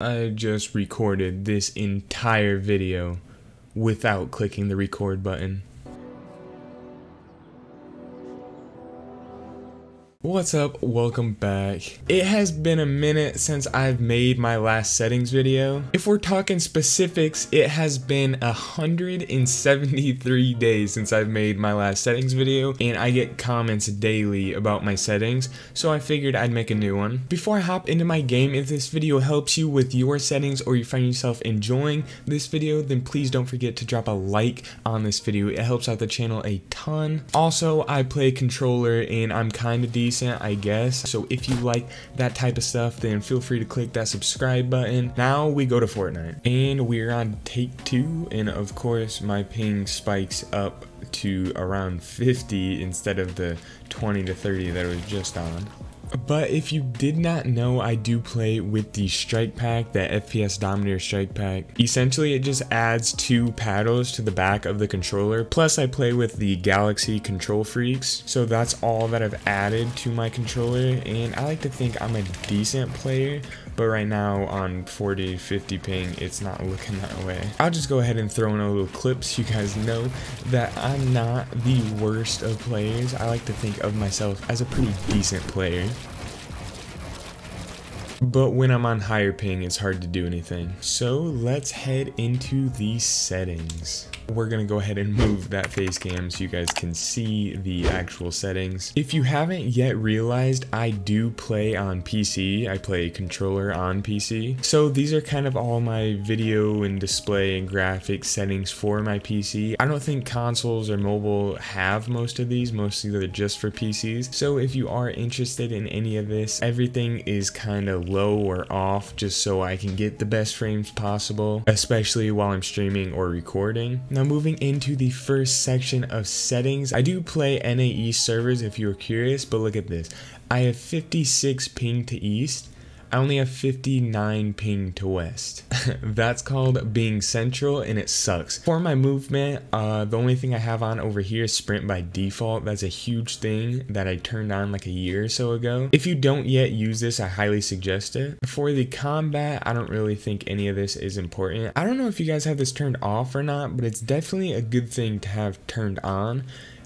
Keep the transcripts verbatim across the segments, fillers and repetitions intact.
I just recorded this entire video without clicking the record button. What's up? Welcome back. It has been a minute since I've made my last settings video. If we're talking specifics, it has been one hundred seventy-three days since I've made my last settings video, and I get comments daily about my settings, so I figured I'd make a new one. Before I hop into my game, if this video helps you with your settings or you find yourself enjoying this video, then please don't forget to drop a like on this video. It helps out the channel a ton. Also, I play controller and I'm kind of decent, I guess, so if you like that type of stuff, then feel free to click that subscribe button. Now we go to Fortnite and we're on take two, and of course my ping spikes up to around fifty instead of the twenty to thirty that it was just on. But if you did not know, I do play with the Strike Pack, the F P S Dominator Strike Pack. Essentially, it just adds two paddles to the back of the controller. Plus, I play with the Galaxy Control Freaks. So that's all that I've added to my controller. And I like to think I'm a decent player, but right now on forty, fifty ping, it's not looking that way. I'll just go ahead and throw in a little clip so you guys know that I'm not the worst of players. I like to think of myself as a pretty decent player. But when I'm on higher ping, it's hard to do anything. So let's head into the settings. We're gonna go ahead and move that face cam so you guys can see the actual settings. If you haven't yet realized, I do play on P C. I play controller on P C. So these are kind of all my video and display and graphics settings for my P C. I don't think consoles or mobile have most of these. Mostly they're just for P Cs. So if you are interested in any of this, everything is kind of low or off just so I can get the best frames possible, especially while I'm streaming or recording. Now moving into the first section of settings, I do play N A E servers if you're curious, but look at this. I have fifty-six ping to east. I only have fifty-nine ping to west. That's called being central, and it sucks. For my movement, uh, the only thing I have on over here is sprint by default. That's a huge thing that I turned on like a year or so ago. If you don't yet use this, I highly suggest it. For the combat, I don't really think any of this is important. I don't know if you guys have this turned off or not, but it's definitely a good thing to have turned on.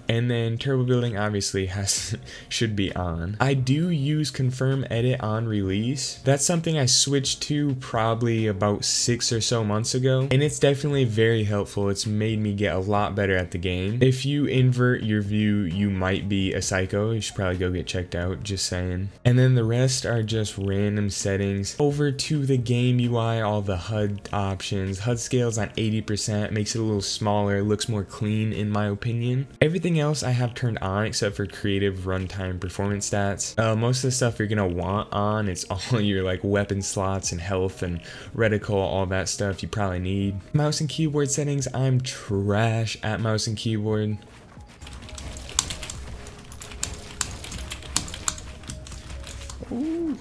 And then turbo building obviously has should be on. I do use confirm edit on release. That's something I switched to probably about six or so months ago, and it's definitely very helpful. It's made me get a lot better at the game. If you invert your view, you might be a psycho. You should probably go get checked out, just saying. And then the rest are just random settings. Over to the game U I, all the H U D options. H U D scales on eighty percent, makes it a little smaller, looks more clean in my opinion. Everything else I have turned on except for creative, runtime, performance stats. Uh, most of the stuff you're gonna want on, it's all your like weapon slots and health and reticle, all that stuff you probably need. Mouse and keyboard settings, I'm trash at mouse and keyboard. Ooh.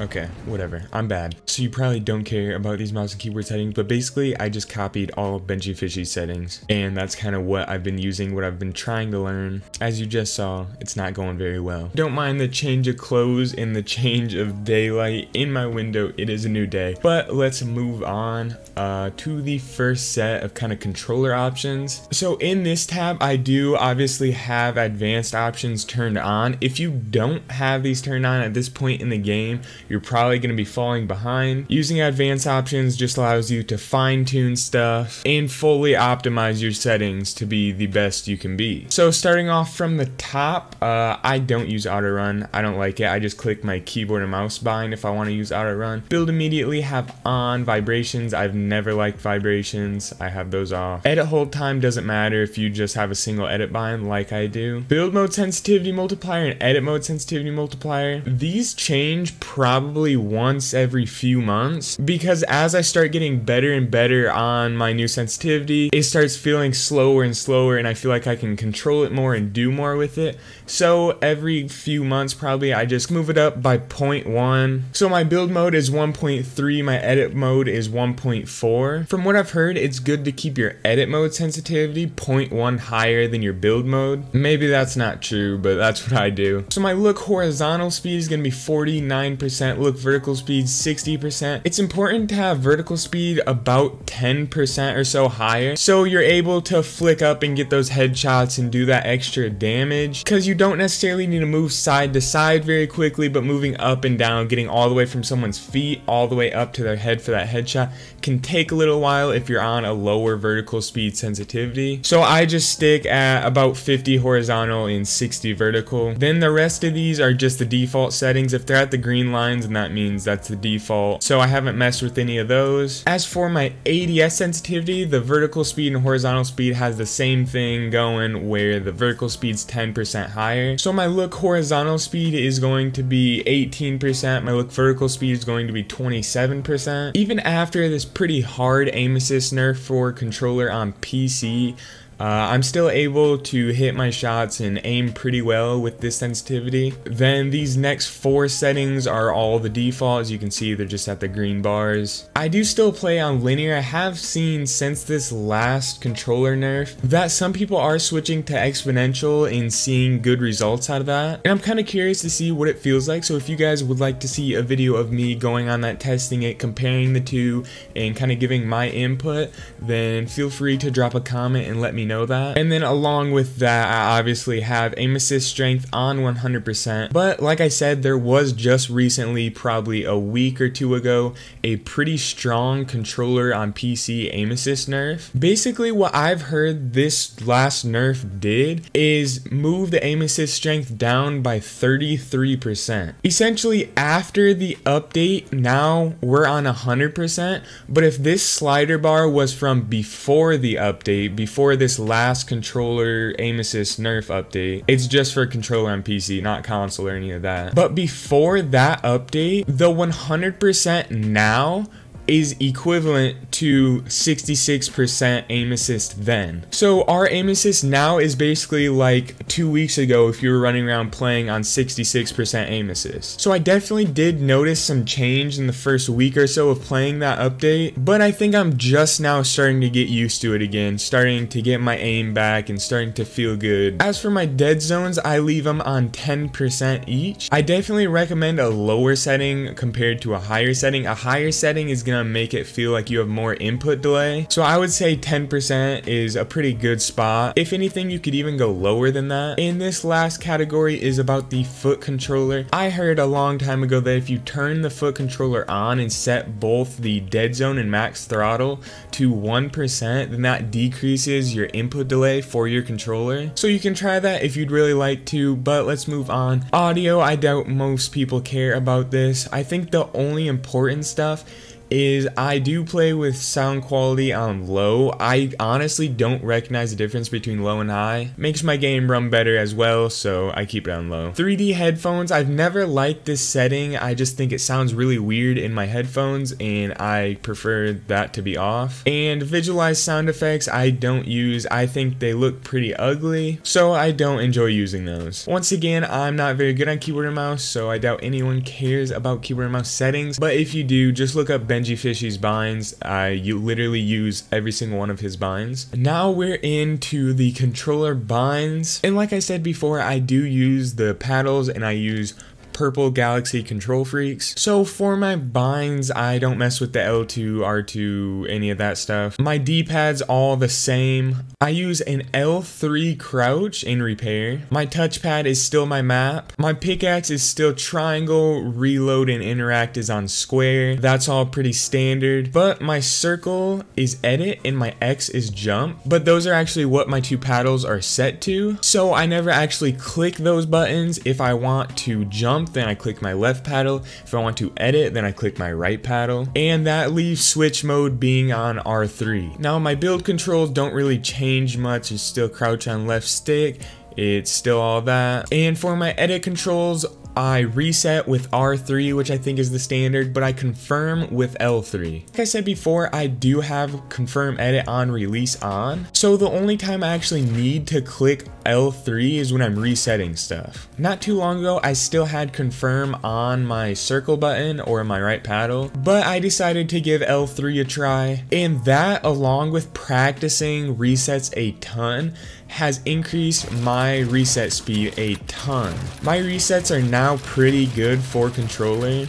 Okay, whatever, I'm bad. So you probably don't care about these mouse and keyboard settings, but basically I just copied all of Benjy Fishy's settings, and that's kind of what I've been using, what I've been trying to learn. As you just saw, it's not going very well. Don't mind the change of clothes and the change of daylight in my window. It is a new day. But let's move on uh, to the first set of kind of controller options. So in this tab, I do obviously have advanced options turned on. If you don't have these turned on at this point in the game, you're probably going to be falling behind. Using advanced options just allows you to fine-tune stuff and fully optimize your settings to be the best you can be. So starting off from the top, uh, I don't use auto-run. I don't like it. I just click my keyboard and mouse bind if I want to use auto-run. Build immediately, have on vibrations. I've never liked vibrations. I have those off. Edit hold time doesn't matter if you just have a single edit bind like I do. Build mode sensitivity multiplier and edit mode sensitivity multiplier. These change probably probably once every few months, because as I start getting better and better on my new sensitivity, it starts feeling slower and slower, and I feel like I can control it more and do more with it. So every few months probably I just move it up by zero point one. So my build mode is one point three, my edit mode is one point four. From what I've heard, it's good to keep your edit mode sensitivity zero point one higher than your build mode. Maybe that's not true, but that's what I do. So my look horizontal speed is gonna be forty-nine percent fifty percent, look, vertical speed sixty percent. It's important to have vertical speed about ten percent or so higher, so you're able to flick up and get those headshots and do that extra damage, because you don't necessarily need to move side to side very quickly, but moving up and down, getting all the way from someone's feet all the way up to their head for that headshot can take a little while if you're on a lower vertical speed sensitivity. So I just stick at about fifty horizontal and sixty vertical. Then the rest of these are just the default settings. If they're at the green lines, and that means that's the default, so I haven't messed with any of those. As for my A D S sensitivity, the vertical speed and horizontal speed has the same thing going, where the vertical speed's ten percent higher. So my look horizontal speed is going to be eighteen percent, my look vertical speed is going to be twenty-seven percent. Even after this pretty hard aim assist nerf for controller on P C, Uh, I'm still able to hit my shots and aim pretty well with this sensitivity. Then these next four settings are all the default. As you can see, they're just at the green bars. I do still play on linear. I have seen since this last controller nerf that some people are switching to exponential and seeing good results out of that. And I'm kind of curious to see what it feels like. So if you guys would like to see a video of me going on that, testing it, comparing the two, and kind of giving my input, then feel free to drop a comment and let me know. know that. And then along with that, I obviously have aim assist strength on one hundred percent, but like I said, there was just recently, probably a week or two ago, a pretty strong controller on P C aim assist nerf. Basically what I've heard this last nerf did is move the aim assist strength down by thirty-three percent. Essentially after the update, now we're on one hundred percent, but if this slider bar was from before the update, before this last controller aim assist nerf update, it's just for controller on P C, not console or any of that, but before that update, the one hundred percent now is equivalent to sixty-six percent aim assist then. So our aim assist now is basically like two weeks ago if you were running around playing on sixty-six percent aim assist. So I definitely did notice some change in the first week or so of playing that update, but I think I'm just now starting to get used to it again, starting to get my aim back and starting to feel good. As for my dead zones, I leave them on ten percent each. I definitely recommend a lower setting compared to a higher setting. A higher setting is gonna to make it feel like you have more input delay, so I would say ten percent is a pretty good spot. If anything, you could even go lower than that. In this last category is about the foot controller. I heard a long time ago that if you turn the foot controller on and set both the dead zone and max throttle to one percent, then that decreases your input delay for your controller, so you can try that if you'd really like to. But let's move on. Audio, I doubt most people care about this. I think the only important stuff is I do play with sound quality on low. I honestly don't recognize the difference between low and high. Makes my game run better as well, so I keep it on low. three D headphones, I've never liked this setting. I just think it sounds really weird in my headphones and I prefer that to be off. And visualized sound effects I don't use. I think they look pretty ugly, so I don't enjoy using those. Once again, I'm not very good on keyboard and mouse, so I doubt anyone cares about keyboard and mouse settings, but if you do, just look up Benjy Benjy Fishy's binds. I you literally use every single one of his binds. Now we're into the controller binds, and like I said before, I do use the paddles and I use purple Galaxy Control Freaks. So for my binds, I don't mess with the L two, R two, any of that stuff. My D-pad's all the same. I use an L three crouch in repair. My touchpad is still my map. My pickaxe is still triangle. Reload and interact is on square. That's all pretty standard. But my circle is edit and my X is jump. But those are actually what my two paddles are set to. So I never actually click those buttons. If I want to jump, then I click my left paddle. If I want to edit, then I click my right paddle. And that leaves switch mode being on R three. Now my build controls don't really change much. It's still crouch on left stick. It's still all that. And for my edit controls, I reset with R three, which I think is the standard, but I confirm with L three. Like I said before, I do have confirm edit on, release on, so the only time I actually need to click L three is when I'm resetting stuff. Not too long ago, I still had confirm on my circle button or my right paddle, but I decided to give L three a try, and that, along with practicing resets a ton, has increased my reset speed a ton. My resets are now pretty good for controller.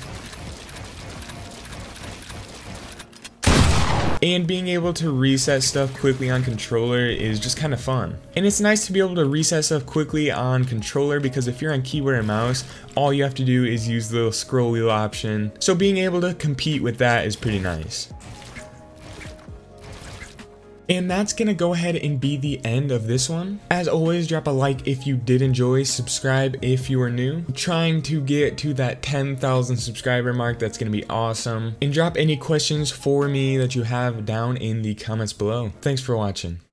and being able to reset stuff quickly on controller is just kind of fun. And it's nice to be able to reset stuff quickly on controller because if you're on keyboard and mouse, all you have to do is use the little scroll wheel option. So being able to compete with that is pretty nice. And that's going to go ahead and be the end of this one. As always, drop a like if you did enjoy, subscribe if you are new. I'm trying to get to that ten thousand subscriber mark, that's going to be awesome. And drop any questions for me that you have down in the comments below. Thanks for watching.